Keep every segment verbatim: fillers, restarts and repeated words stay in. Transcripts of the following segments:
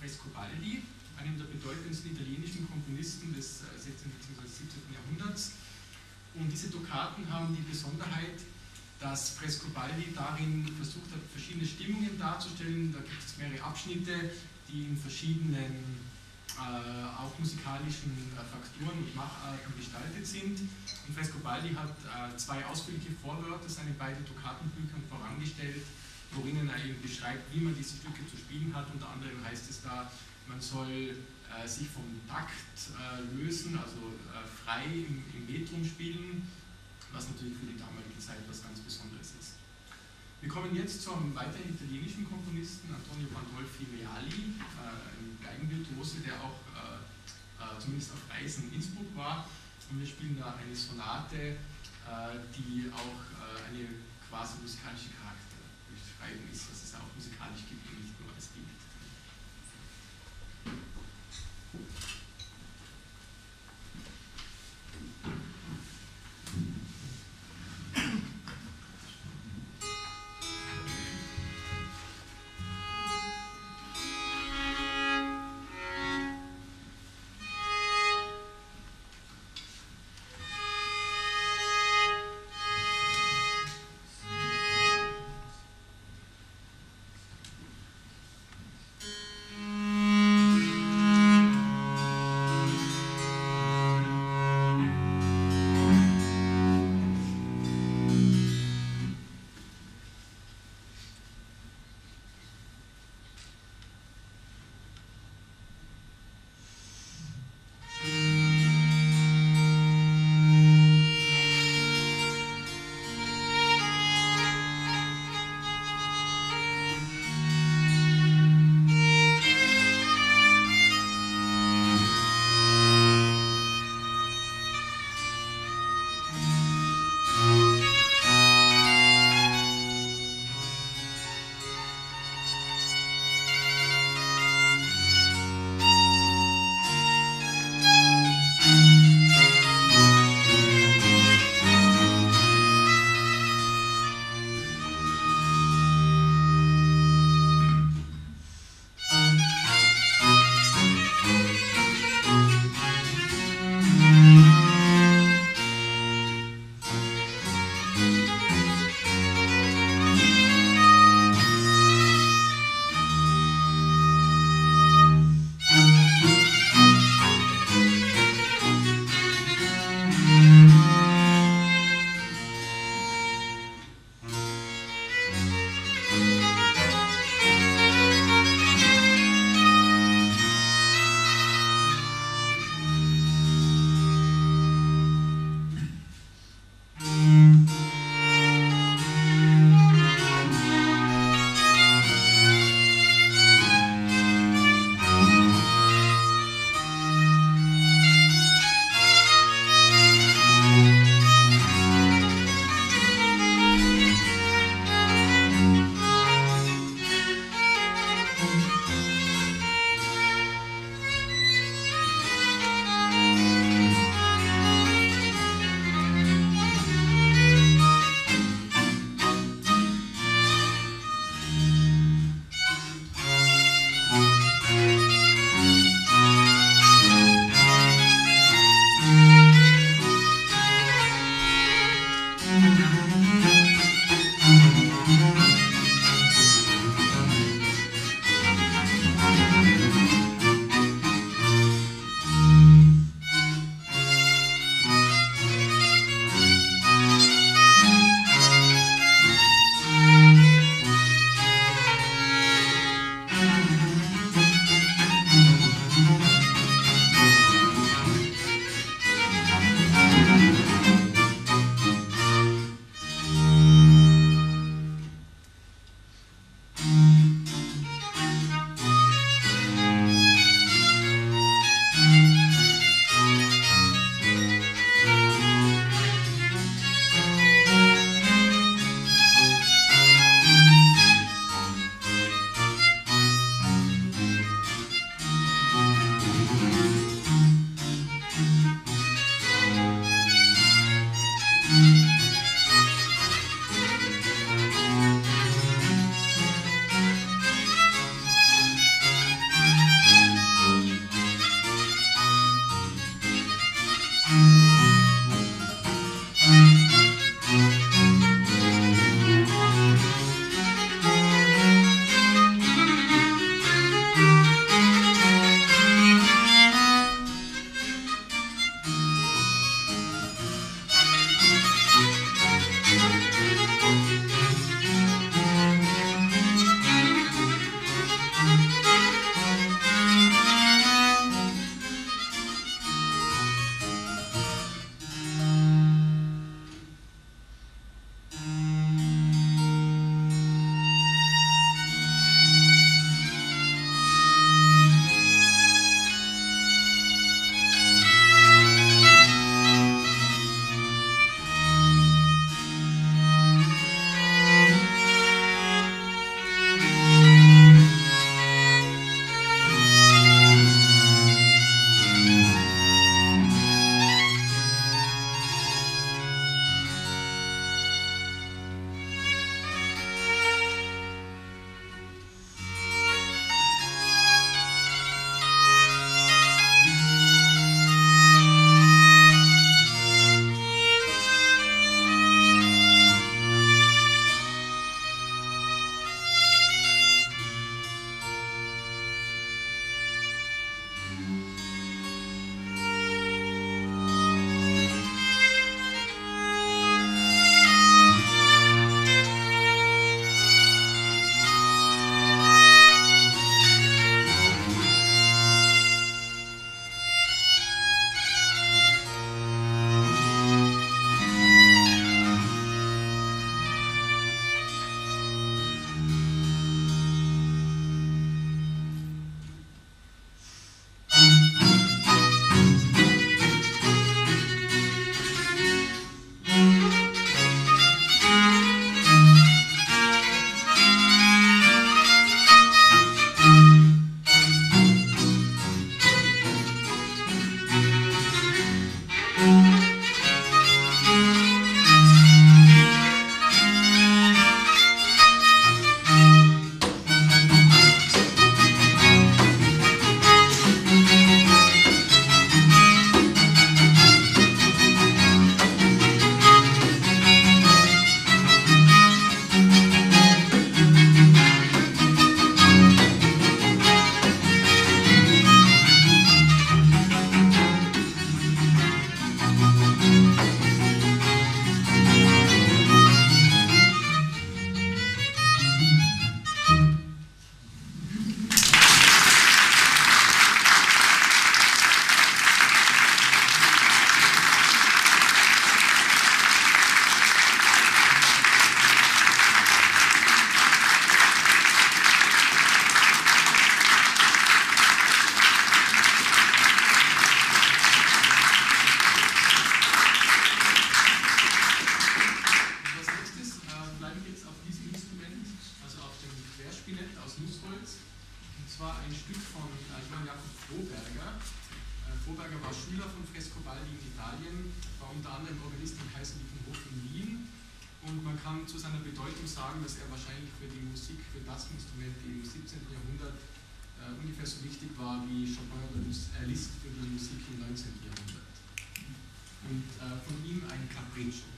Frescobaldi, einem der bedeutendsten italienischen Komponisten des sechzehnten bzw. siebzehnten Jahrhunderts. Und diese Toccaten haben die Besonderheit, dass Frescobaldi darin versucht hat, verschiedene Stimmungen darzustellen. Da gibt es mehrere Abschnitte, die in verschiedenen äh, auch musikalischen äh, Faktoren und Macharten gestaltet sind. Und Frescobaldi hat äh, zwei ausführliche Vorwörter seinen beiden Toccatenbüchern vorangestellt, Worin er eben beschreibt, wie man diese Stücke zu spielen hat. Unter anderem heißt es da, man soll äh, sich vom Takt äh, lösen, also äh, frei im, im Metrum spielen, was natürlich für die damalige Zeit was ganz Besonderes ist. Wir kommen jetzt zum weiteren italienischen Komponisten, Antonio Pandolfi Reali, äh, ein Geigenvirtuose, der auch äh, äh, zumindest auf Reisen in Innsbruck war. Und wir spielen da eine Sonate, äh, die auch äh, eine quasi musikalische Charakter ist, dass es auch musikalisch gibt und nicht nur als Bild. Froberger war Schüler von Frescobaldi in Italien, war unter anderem Organist im Kaiserlichen Hof in Wien, und man kann zu seiner Bedeutung sagen, dass er wahrscheinlich für die Musik, für das Instrument im siebzehnten Jahrhundert äh, ungefähr so wichtig war wie Chopin oder Liszt für die Musik im neunzehnten Jahrhundert. Und äh, von ihm ein Capriccio.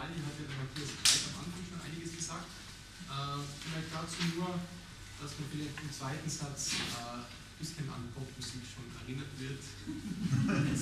Reali hat ja der Matthias Kreis am Anfang schon einiges gesagt. Äh, vielleicht dazu nur, dass man vielleicht im zweiten Satz äh, ein bisschen an Popmusik schon erinnert wird. Mm-hmm.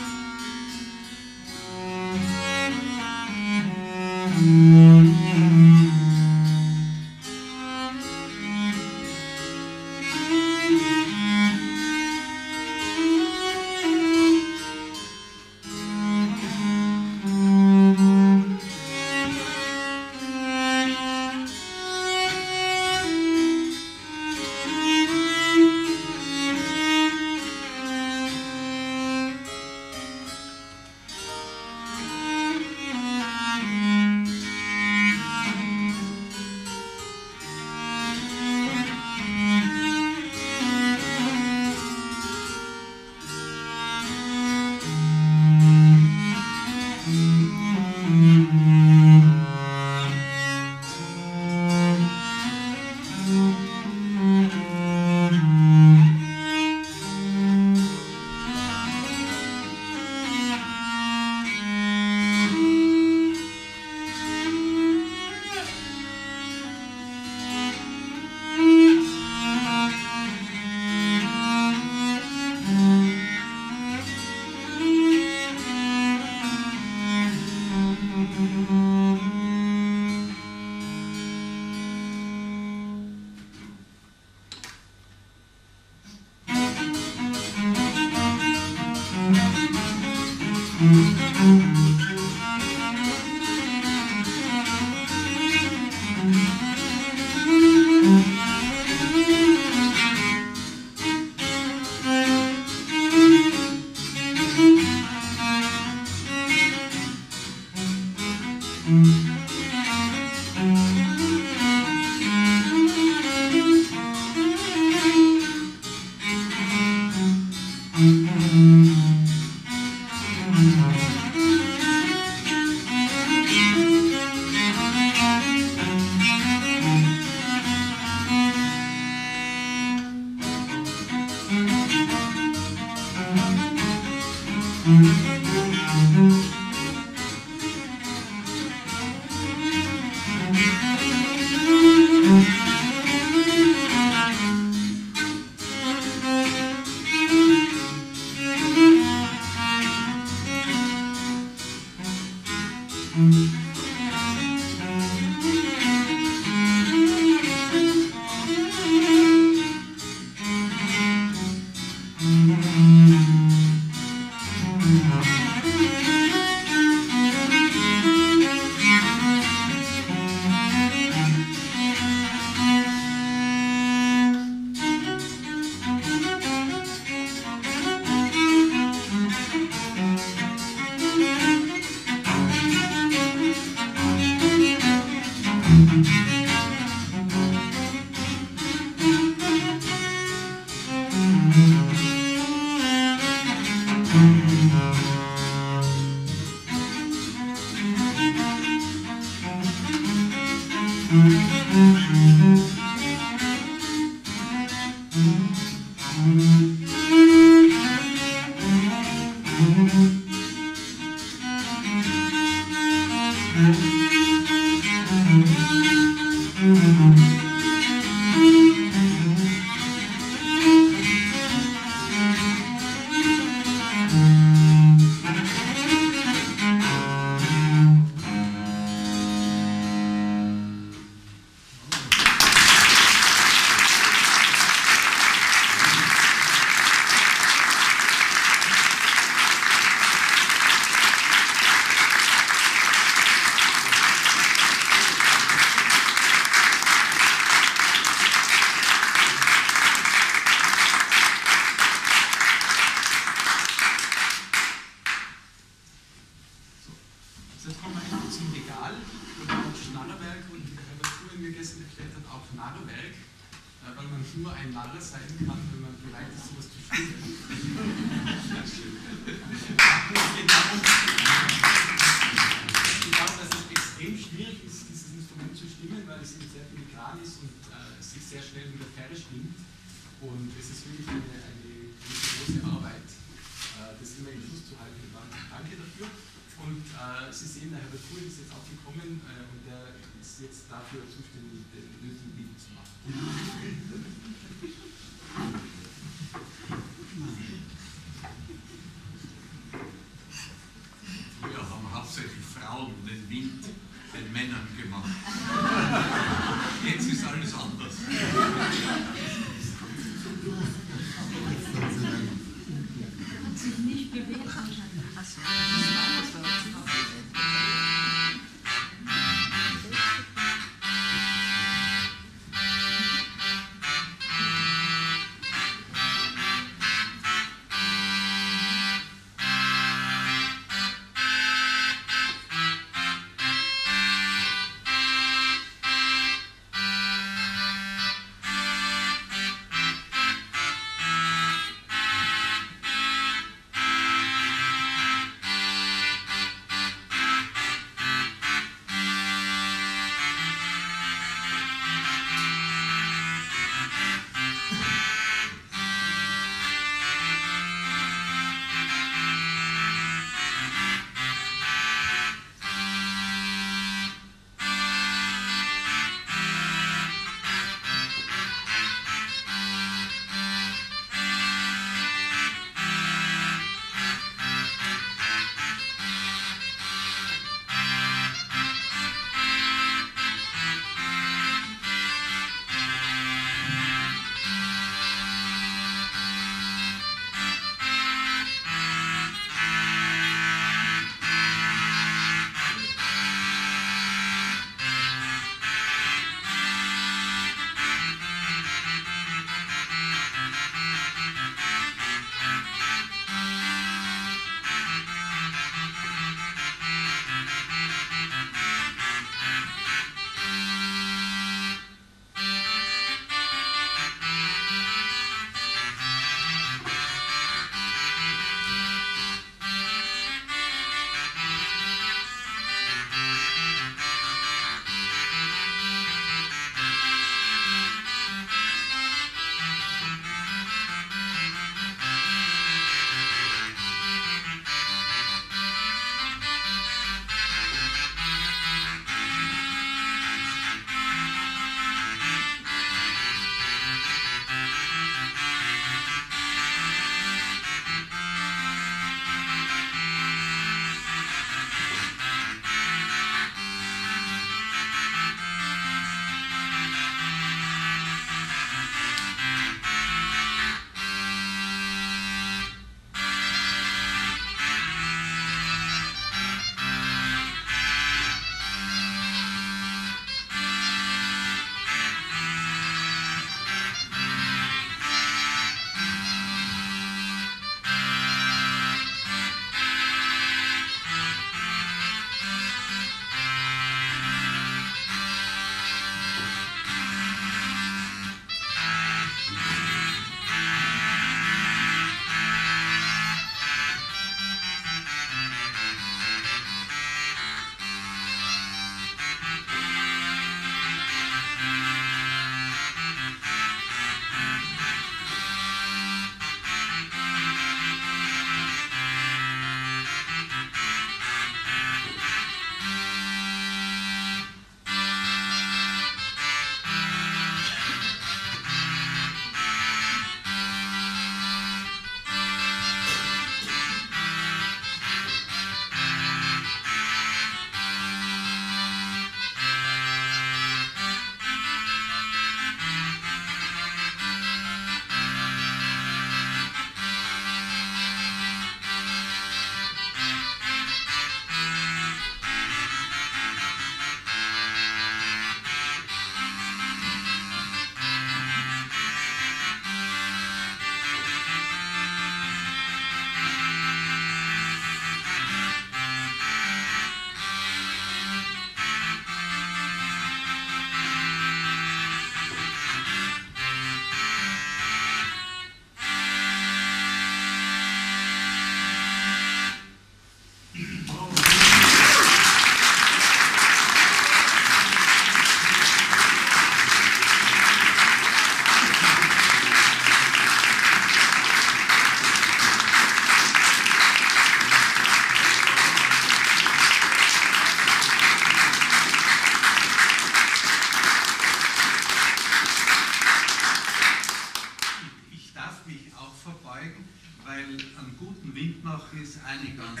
verbeugen, weil einen guten Wind noch ist eine ganz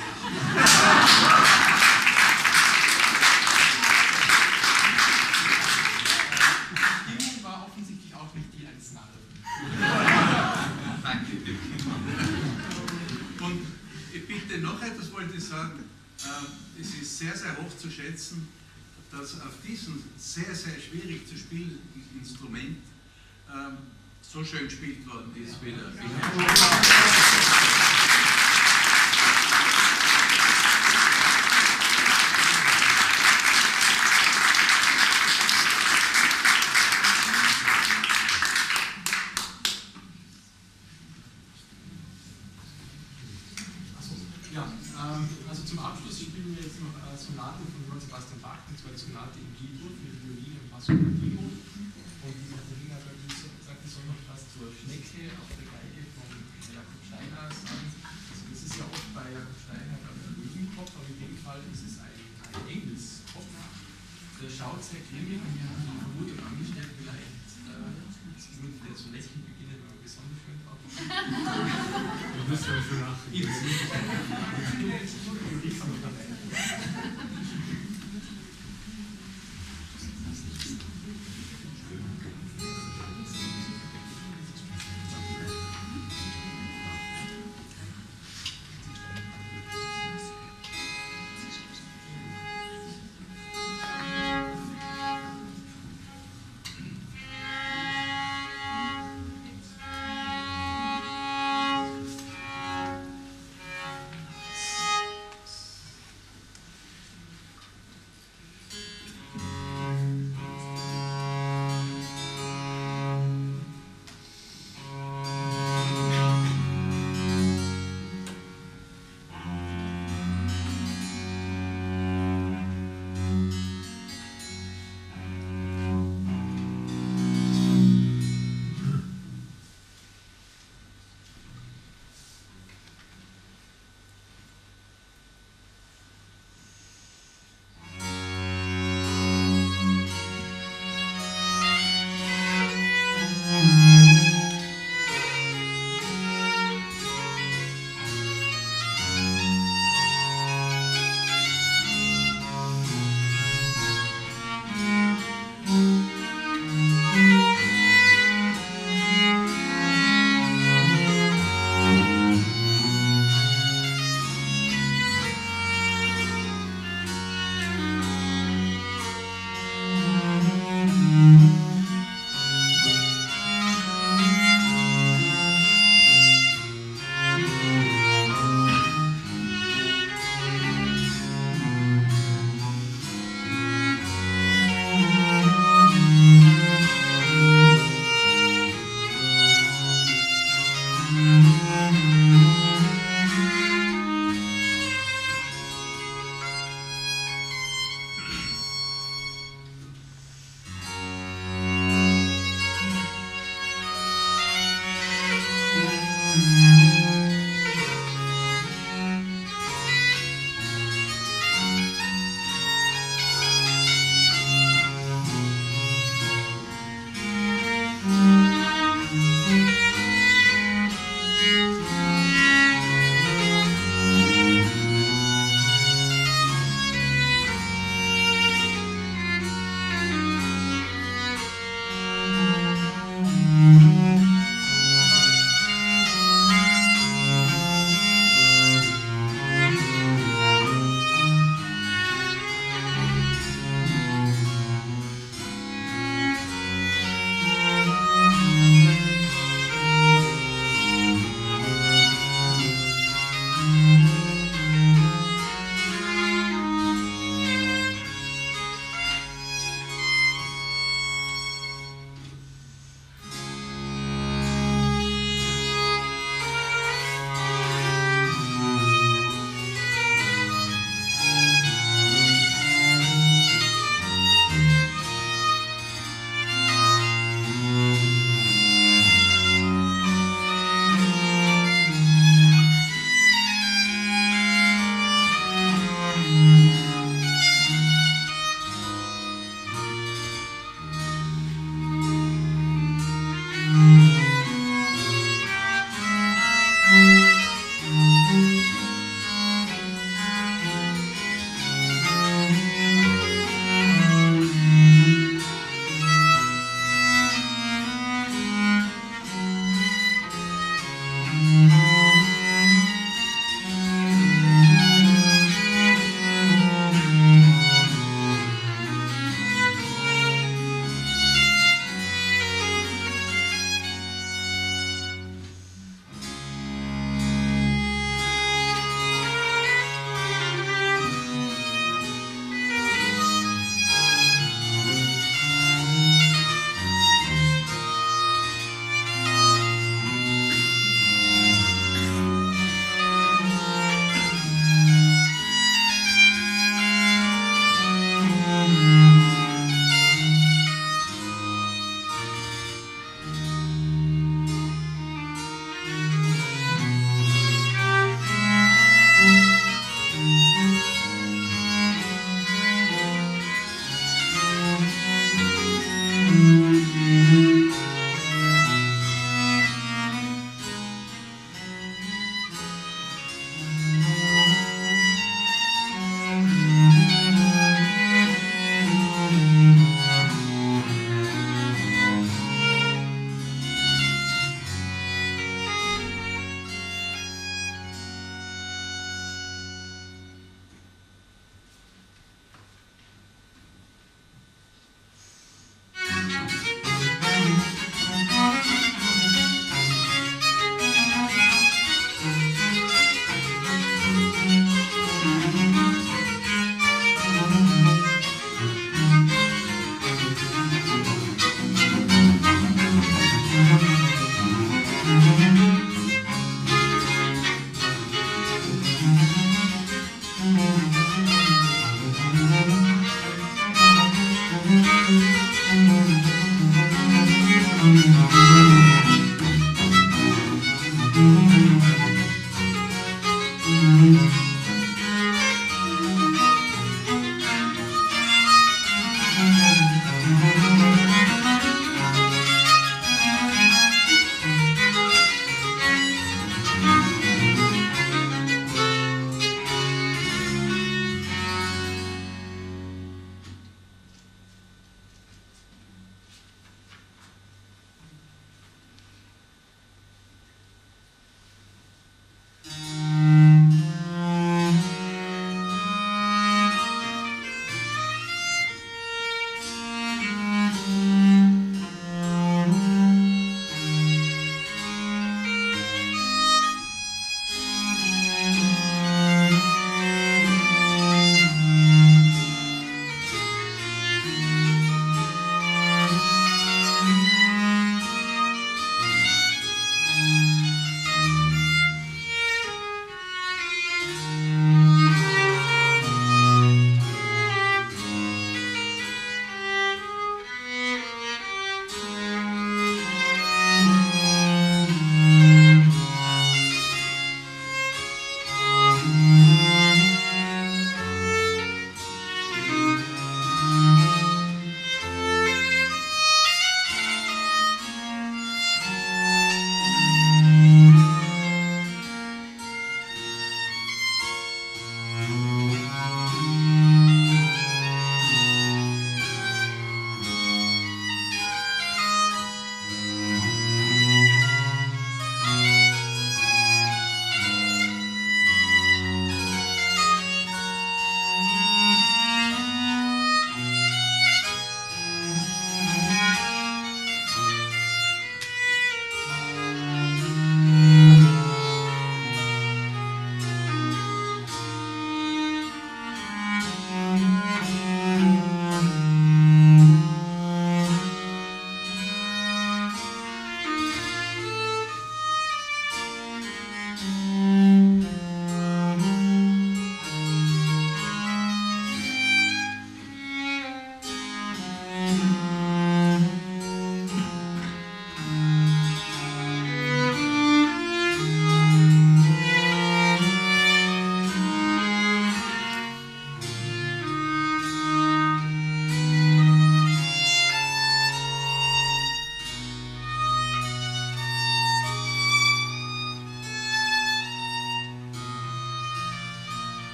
Die Stimmung war offensichtlich auch nicht die eines Narren. Danke. Und bitte noch etwas wollte ich sagen. Es ist sehr, sehr hoch zu schätzen, dass auf diesem sehr, sehr schwierig zu spielenden Instrument ähm, so schön gespielt worden ist ja. wieder. Ja. Mm-hmm.